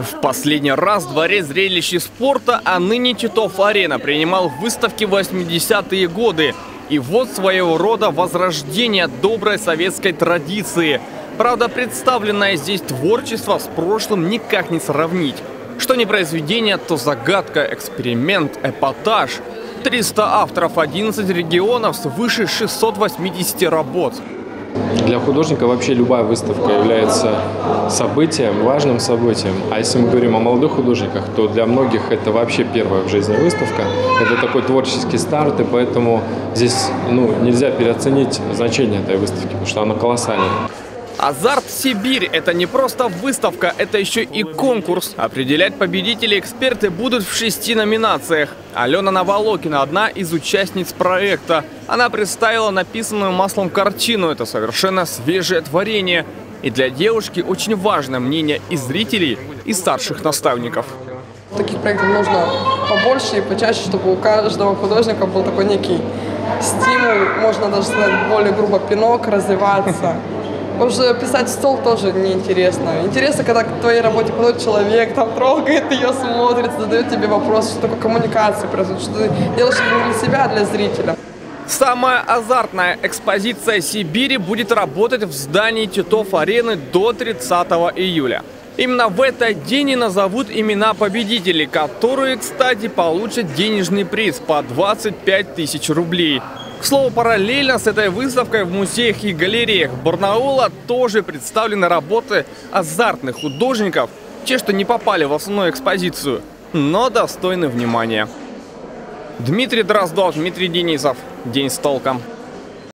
В последний раз дворец зрелищ и спорта, а ныне Титов Арена, принимал выставки в 80-е годы. И вот своего рода возрождение доброй советской традиции. Правда, представленное здесь творчество с прошлым никак не сравнить. Что не произведение, то загадка, эксперимент, эпатаж. 300 авторов, 11 регионов, свыше 680 работ. Для художника вообще любая выставка является событием, важным событием. А если мы говорим о молодых художниках, то для многих это вообще первая в жизни выставка. Это такой творческий старт, и поэтому здесь нельзя переоценить значение этой выставки, потому что она колоссальная. «Аз.Арт Сибирь» – это не просто выставка, это еще и конкурс. Определять победителей эксперты будут в 6 номинациях. Алена Наволокина – одна из участниц проекта. Она представила написанную маслом картину. Это совершенно свежее творение. И для девушки очень важно мнение и зрителей, и старших наставников. Таких проектов нужно побольше и почаще, чтобы у каждого художника был такой некий стимул, можно даже сказать, более грубо пинок, развиваться. Уже писать в стол тоже неинтересно. Интересно, когда к твоей работе подходит человек, там трогает ее, смотрит, задает тебе вопрос, что такое коммуникация, что ты делаешь не для себя, а для зрителя. Самая азартная экспозиция Сибири будет работать в здании Титов Арены до 30 июля. Именно в этот день и назовут имена победителей, которые, кстати, получат денежный приз по 25 тысяч рублей. К слову, параллельно с этой выставкой в музеях и галереях Барнаула тоже представлены работы азартных художников, те, что не попали в основную экспозицию, но достойны внимания. Дмитрий Дроздов, Дмитрий Денисов. День с толком.